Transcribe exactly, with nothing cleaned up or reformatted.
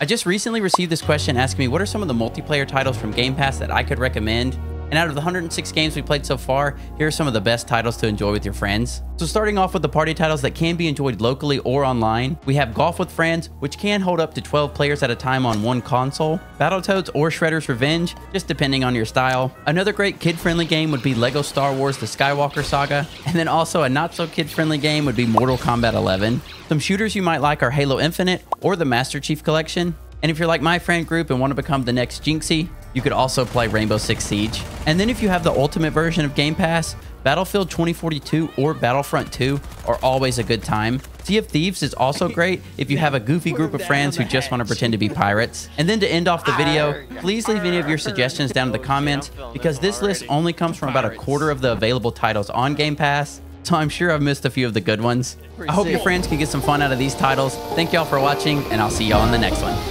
I just recently received this question asking me what are some of the multiplayer titles from Game Pass that I could recommend, and out of the one hundred six games we played so far, here are some of the best titles to enjoy with your friends. So starting off with the party titles that can be enjoyed locally or online, we have Golf with Friends, which can hold up to twelve players at a time on one console, Battletoads or Shredder's Revenge, just depending on your style. Another great kid-friendly game would be Lego Star Wars The Skywalker Saga, and then also a not-so-kid-friendly game would be Mortal Kombat eleven. Some shooters you might like are Halo Infinite or the Master Chief Collection. And if you're like my friend group and want to become the next Jinxie, you could also play Rainbow Six Siege. And then if you have the ultimate version of Game Pass, Battlefield twenty forty-two or Battlefront two are always a good time. Sea of Thieves is also great if you have a goofy group of friends who just want to pretend to be pirates. And then to end off the video, please leave any of your suggestions down in the comments, because this list only comes from about a quarter of the available titles on Game Pass, so I'm sure I've missed a few of the good ones. I hope your friends can get some fun out of these titles. Thank y'all for watching, and I'll see y'all in the next one.